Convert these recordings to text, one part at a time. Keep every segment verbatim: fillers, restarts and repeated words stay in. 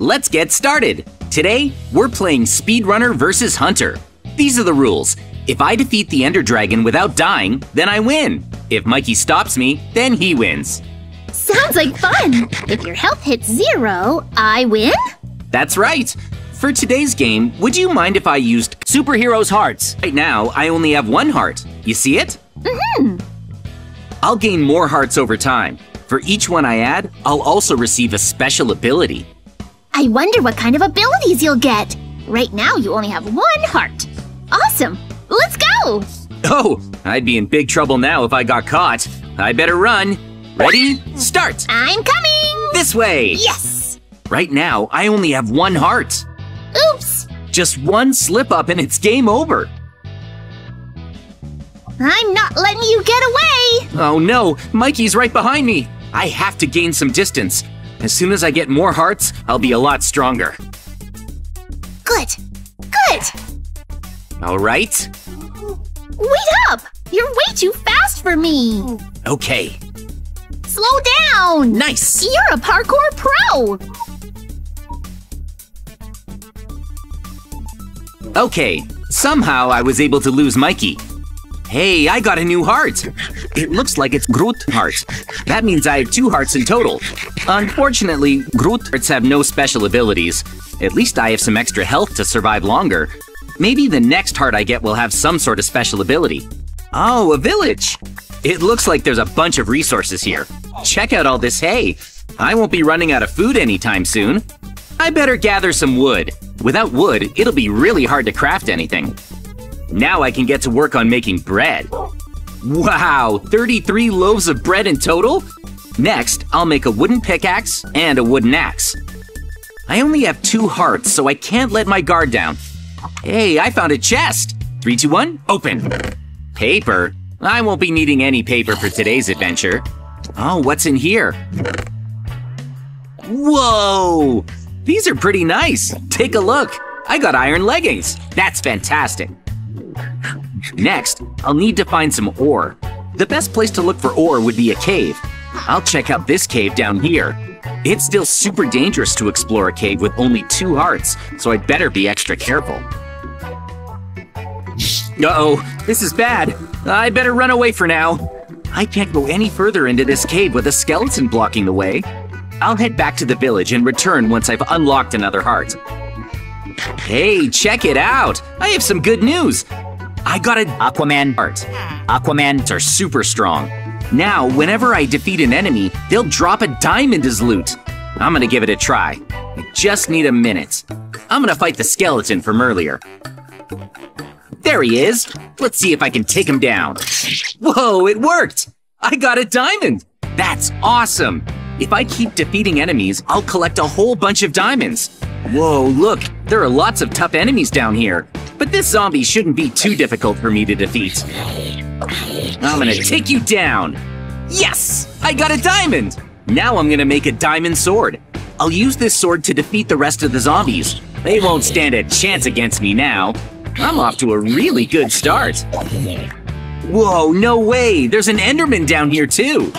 Let's get started! Today, we're playing Speedrunner versus Hunter. These are the rules. If I defeat the Ender Dragon without dying, then I win. If Mikey stops me, then he wins. Sounds like fun! If your health hits zero, I win? That's right! For today's game, would you mind if I used superheroes' hearts? Right now, I only have one heart. You see it? Mm-hmm. I'll gain more hearts over time. For each one I add, I'll also receive a special ability. I wonder what kind of abilities you'll get. Right now, you only have one heart. Awesome! Let's go! Oh, I'd be in big trouble now if I got caught. I better run. Ready? Start! I'm coming! This way! Yes! Right now, I only have one heart. Oops! Just one slip-up and it's game over! I'm not letting you get away! Oh no! Mikey's right behind me! I have to gain some distance. As soon as I get more hearts, I'll be a lot stronger. Good! Good! Alright. Wait up! You're way too fast for me! Okay. Slow down! Nice! You're a parkour pro! Okay, somehow I was able to lose Mikey. Hey, I got a new heart! It looks like it's Groot heart. That means I have two hearts in total. Unfortunately, Groot hearts have no special abilities. At least I have some extra health to survive longer. Maybe the next heart I get will have some sort of special ability. Oh, a village! It looks like there's a bunch of resources here. Check out all this hay! I won't be running out of food anytime soon. I better gather some wood. Without wood, it'll be really hard to craft anything. Now I can get to work on making bread. Wow, thirty-three loaves of bread in total? Next, I'll make a wooden pickaxe and a wooden axe. I only have two hearts, so I can't let my guard down. Hey, I found a chest! Three, two, one, open! Paper? I won't be needing any paper for today's adventure. Oh, what's in here? Whoa! These are pretty nice! Take a look! I got iron leggings! That's fantastic! Next, I'll need to find some ore. The best place to look for ore would be a cave. I'll check out this cave down here. It's still super dangerous to explore a cave with only two hearts, so I'd better be extra careful. Uh-oh, this is bad! I better run away for now! I can't go any further into this cave with a skeleton blocking the way. I'll head back to the village and return once I've unlocked another heart. Hey, check it out! I have some good news! I got an Aquaman art. Aquamans are super strong. Now, whenever I defeat an enemy, they'll drop a diamond as loot. I'm gonna give it a try. I just need a minute. I'm gonna fight the skeleton from earlier. There he is! Let's see if I can take him down. Whoa, it worked! I got a diamond! That's awesome! If I keep defeating enemies, I'll collect a whole bunch of diamonds. Whoa, look, there are lots of tough enemies down here. But this zombie shouldn't be too difficult for me to defeat. I'm gonna take you down. Yes, I got a diamond. Now I'm gonna make a diamond sword. I'll use this sword to defeat the rest of the zombies. They won't stand a chance against me now. I'm off to a really good start. Whoa, no way, there's an Enderman down here too.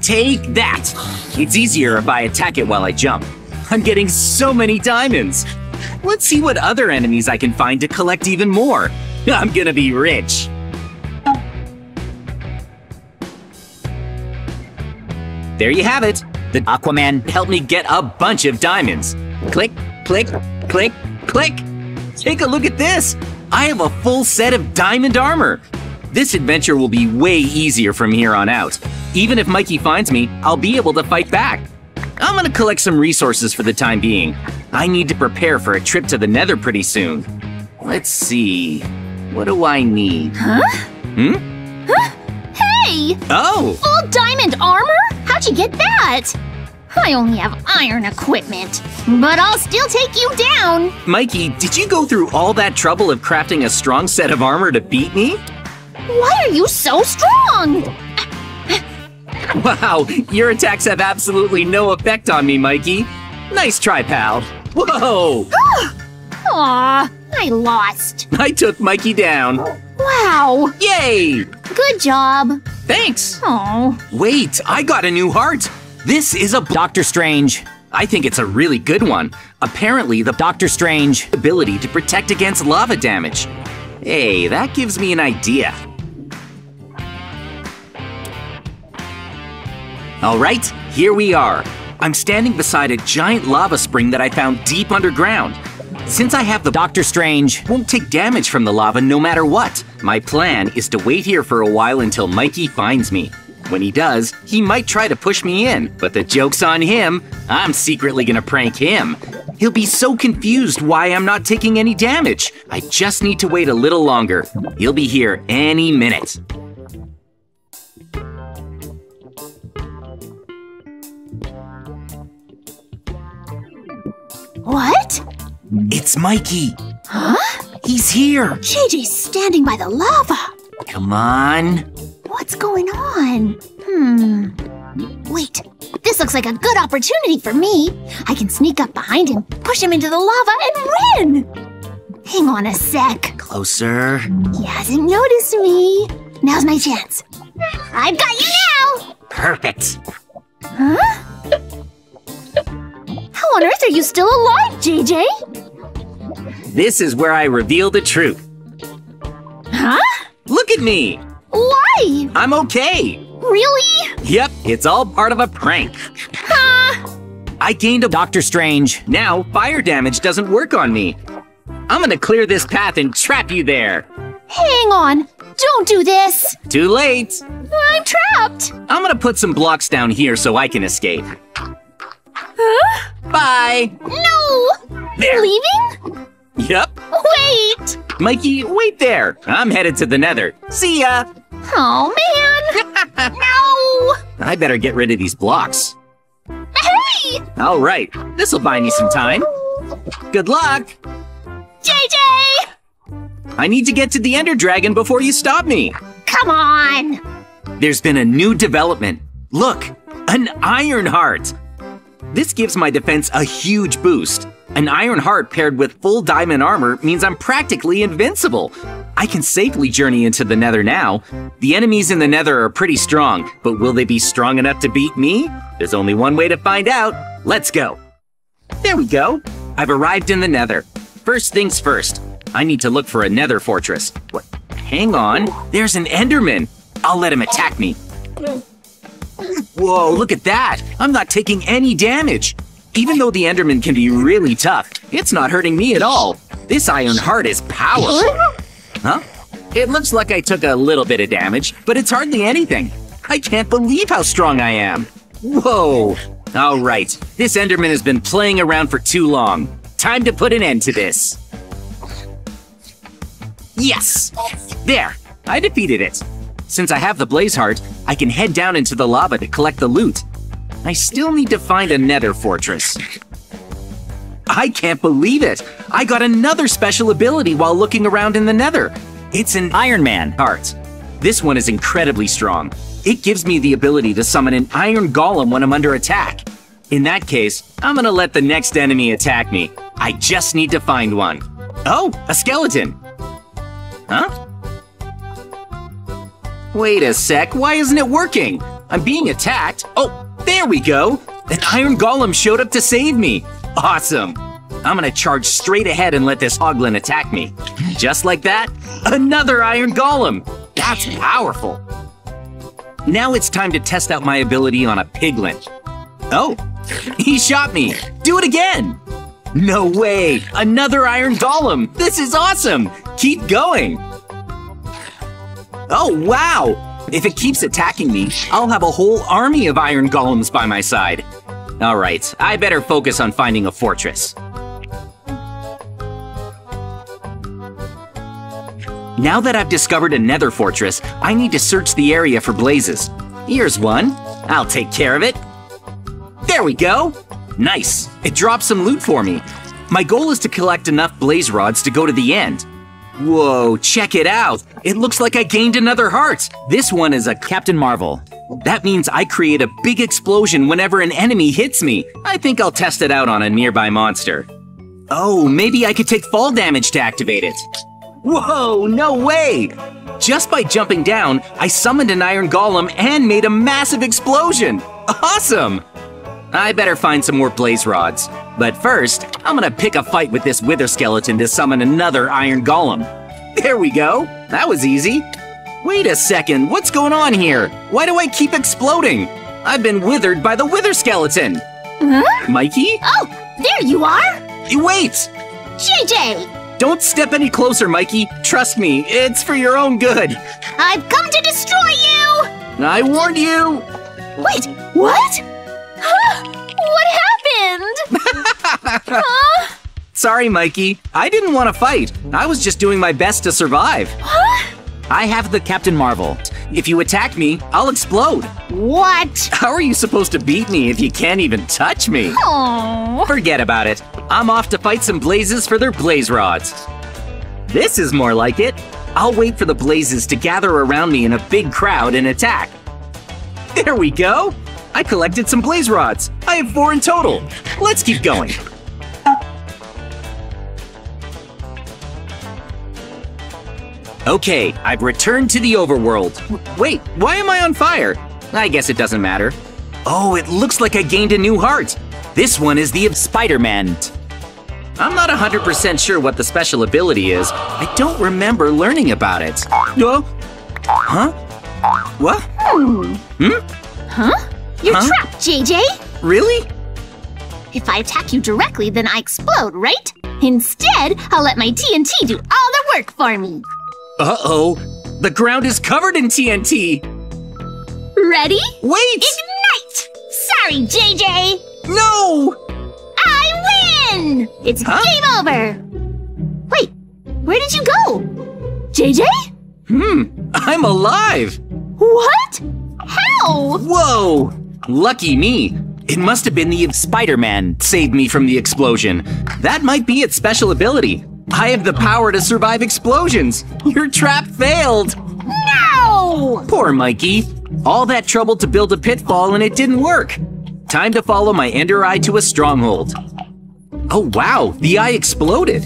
Take that! It's easier if I attack it while I jump. I'm getting so many diamonds! Let's see what other enemies I can find to collect even more. I'm gonna be rich! There you have it! The Aquaman helped me get a bunch of diamonds. Click, click, click, click! Take a look at this! I have a full set of diamond armor! This adventure will be way easier from here on out. Even if Mikey finds me, I'll be able to fight back. I'm gonna collect some resources for the time being. I need to prepare for a trip to the Nether pretty soon. Let's see… what do I need? Huh? Hmm? Huh? Hey! Oh! Full diamond armor? How'd you get that? I only have iron equipment. But I'll still take you down! Mikey, did you go through all that trouble of crafting a strong set of armor to beat me? Why are you so strong? Wow, your attacks have absolutely no effect on me, Mikey. Nice try, pal. Whoa! Aw, I lost. I took Mikey down. Wow. Yay! Good job. Thanks. Aw. Wait, I got a new heart. This is a Doctor Strange. I think it's a really good one. Apparently, the Doctor Strange ability to protect against lava damage. Hey, that gives me an idea. All right, here we are. I'm standing beside a giant lava spring that I found deep underground. Since I have the Doctor Strange, won't take damage from the lava no matter what. My plan is to wait here for a while until Mikey finds me. When he does, he might try to push me in, but the joke's on him. I'm secretly gonna prank him. He'll be so confused why I'm not taking any damage. I just need to wait a little longer. He'll be here any minute. What? It's Mikey. Huh? He's here. J J's standing by the lava. Come on. What's going on? Hmm. Wait, this looks like a good opportunity for me. I can sneak up behind him, push him into the lava, and win! Hang on a sec. Closer. He hasn't noticed me. Now's my chance. I've got you now! Perfect. Huh? How on earth are you still alive, J J? This is where I reveal the truth. Huh? Look at me! Why? I'm okay. Really? Yep, it's all part of a prank. Ha! I gained a Doctor Strange. Now, fire damage doesn't work on me. I'm gonna clear this path and trap you there. Hang on, don't do this. Too late. I'm trapped. I'm gonna put some blocks down here so I can escape. Huh? Bye. No! There. Leaving? Yep. Wait! Mikey, wait there. I'm headed to the nether. See ya! Oh, man! No! I better get rid of these blocks. Hey! All right. This'll buy me some time. Good luck! J J! I need to get to the Ender dragon before you stop me. Come on! There's been a new development. Look! An Iron Heart! This gives my defense a huge boost. An Iron Heart paired with full diamond armor means I'm practically invincible. I can safely journey into the nether now. The enemies in the nether are pretty strong, but will they be strong enough to beat me? There's only one way to find out. Let's go. There we go. I've arrived in the nether. First things first, I need to look for a nether fortress. What? Hang on, there's an Enderman. I'll let him attack me. Whoa, look at that. I'm not taking any damage. Even though the Enderman can be really tough, it's not hurting me at all. This Iron Heart is powerful. Huh? It looks like I took a little bit of damage, but it's hardly anything. I can't believe how strong I am. Whoa. All right, this Enderman has been playing around for too long. Time to put an end to this. Yes. There, I defeated it. Since I have the Blaze Heart, I can head down into the lava to collect the loot. I still need to find a nether fortress. I can't believe it! I got another special ability while looking around in the nether. It's an Iron Man Heart. This one is incredibly strong. It gives me the ability to summon an iron golem when I'm under attack. In that case, I'm gonna let the next enemy attack me. I just need to find one. Oh, a skeleton! Huh? Wait a sec, why isn't it working? I'm being attacked. Oh! There we go! An iron golem showed up to save me! Awesome! I'm gonna charge straight ahead and let this hoglin attack me. Just like that, another iron golem! That's powerful! Now it's time to test out my ability on a piglet. Oh, he shot me! Do it again! No way! Another iron golem! This is awesome! Keep going! Oh, wow! If it keeps attacking me, I'll have a whole army of iron golems by my side. All right, I better focus on finding a fortress. Now that I've discovered a nether fortress, I need to search the area for blazes. Here's one. I'll take care of it. There we go. Nice. It dropped some loot for me. My goal is to collect enough blaze rods to go to the end. Whoa, check it out! It looks like I gained another heart! This one is a Captain Marvel. That means I create a big explosion whenever an enemy hits me. I think I'll test it out on a nearby monster. Oh, maybe I could take fall damage to activate it. Whoa, no way! Just by jumping down, I summoned an iron golem and made a massive explosion! Awesome! I better find some more blaze rods. But first, I'm gonna pick a fight with this wither skeleton to summon another iron golem. There we go. That was easy. Wait a second, what's going on here? Why do I keep exploding? I've been withered by the wither skeleton. Huh? Mikey? Oh, there you are. Wait. J J. Don't step any closer, Mikey. Trust me, it's for your own good. I've come to destroy you. I warned you. Wait, what? What happened? Huh? Sorry, Mikey. I didn't want to fight. I was just doing my best to survive. Huh? I have the Captain Marvel. If you attack me, I'll explode. What? How are you supposed to beat me if you can't even touch me? Aww. Forget about it. I'm off to fight some blazes for their blaze rods. This is more like it. I'll wait for the blazes to gather around me in a big crowd and attack. There we go. I collected some blaze rods. I have four in total. Let's keep going. Okay, I've returned to the overworld. W- wait, why am I on fire? I guess it doesn't matter. Oh, it looks like I gained a new heart. This one is the of Spider-Man. I'm not one hundred percent sure what the special ability is. I don't remember learning about it. No? Huh? What? Hmm? Huh? You're huh? trapped, J J! Really? If I attack you directly, then I explode, right? Instead, I'll let my T N T do all the work for me! Uh-oh! The ground is covered in T N T! Ready? Wait! Ignite! Sorry, J J! No! I win! It's huh? game over! Wait, where did you go? J J? Hmm, I'm alive! What? How? Whoa! Lucky me! It must have been the Spider-Man saved me from the explosion. That might be its special ability. I have the power to survive explosions. Your trap failed. No! Poor Mikey. All that trouble to build a pitfall and it didn't work. Time to follow my Ender Eye to a stronghold. Oh wow, the eye exploded.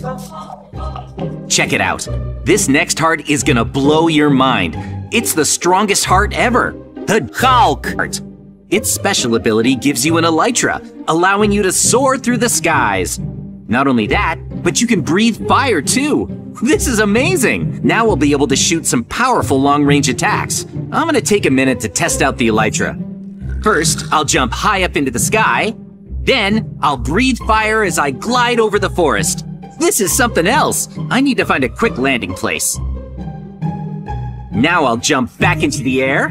Check it out. This next heart is gonna blow your mind. It's the strongest heart ever. The Hulk Heart. Its special ability gives you an elytra, allowing you to soar through the skies. Not only that, but you can breathe fire too. This is amazing. Now we'll be able to shoot some powerful long-range attacks. I'm gonna take a minute to test out the elytra. First, I'll jump high up into the sky. Then, I'll breathe fire as I glide over the forest. This is something else. I need to find a quick landing place. Now I'll jump back into the air.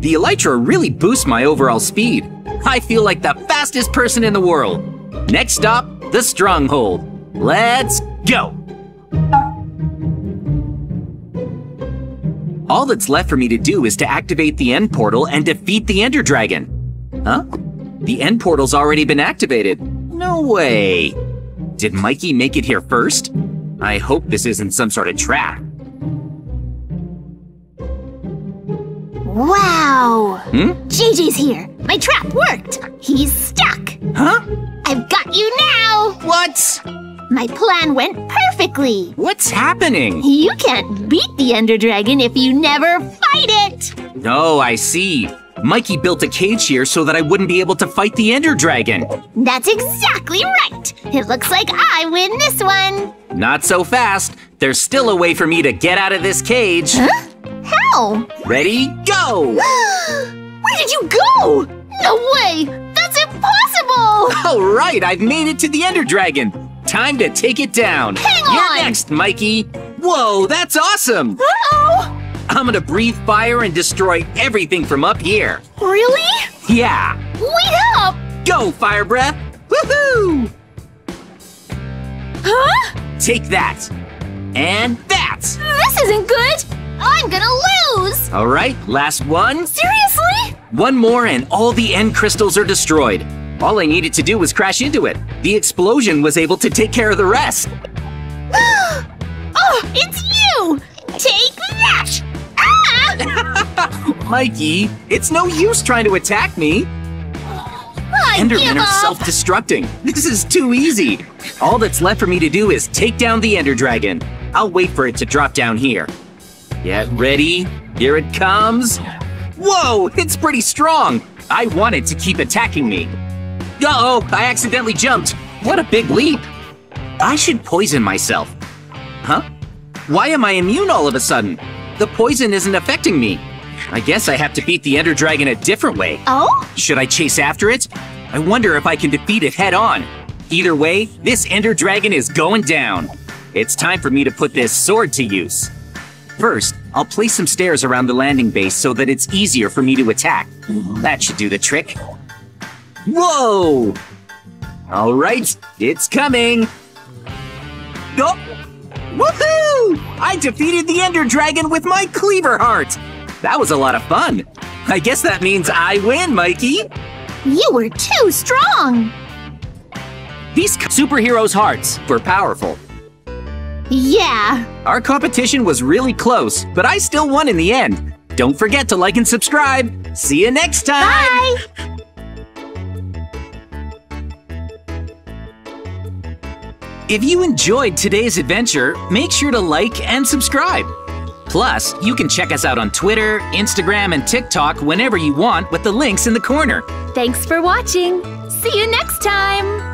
The elytra really boosts my overall speed. I feel like the fastest person in the world. Next stop, the stronghold. Let's go! All that's left for me to do is to activate the end portal and defeat the Ender dragon. Huh? The end portal's already been activated. No way. Did Mikey make it here first? I hope this isn't some sort of trap. Wow! Hmm? J J's here! My trap worked! He's stuck! Huh? I've got you now! What? My plan went perfectly! What's happening? You can't beat the Ender Dragon if you never fight it! Oh, I see. Mikey built a cage here so that I wouldn't be able to fight the Ender Dragon. That's exactly right! It looks like I win this one! Not so fast. There's still a way for me to get out of this cage. Huh? How? Ready, go! Where did you go? No way! That's impossible! Alright, I've made it to the Ender Dragon! Time to take it down! Hang on! You're next, Mikey! Whoa, that's awesome! Uh-oh! I'm gonna breathe fire and destroy everything from up here! Really? Yeah! Wait up! Go, Fire Breath! Woohoo! Huh? Take that! And that! This isn't good! I'm gonna lose! Alright, last one. Seriously? One more and all the end crystals are destroyed. All I needed to do was crash into it. The explosion was able to take care of the rest. Oh, it's you! Take that! Ah! Mikey, it's no use trying to attack me. I Endermen are self-destructing. This is too easy. All that's left for me to do is take down the Ender Dragon. I'll wait for it to drop down here. Get ready, here it comes. Whoa, it's pretty strong. I want it to keep attacking me. Uh-oh, I accidentally jumped. What a big leap. I should poison myself. Huh? Why am I immune all of a sudden? The poison isn't affecting me. I guess I have to beat the Ender Dragon a different way. Oh? Should I chase after it? I wonder if I can defeat it head on. Either way, this Ender Dragon is going down. It's time for me to put this sword to use. First, I'll place some stairs around the landing base so that it's easier for me to attack. That should do the trick. Whoa! All right, it's coming. Oh! Woohoo! I defeated the Ender Dragon with my Cleaver heart. That was a lot of fun. I guess that means I win, Mikey. You were too strong. These superheroes' hearts were powerful. Yeah. Our competition was really close, but I still won in the end. Don't forget to like and subscribe. See you next time. Bye. If you enjoyed today's adventure, make sure to like and subscribe. Plus, you can check us out on Twitter, Instagram, and TikTok whenever you want with the links in the corner. Thanks for watching. See you next time.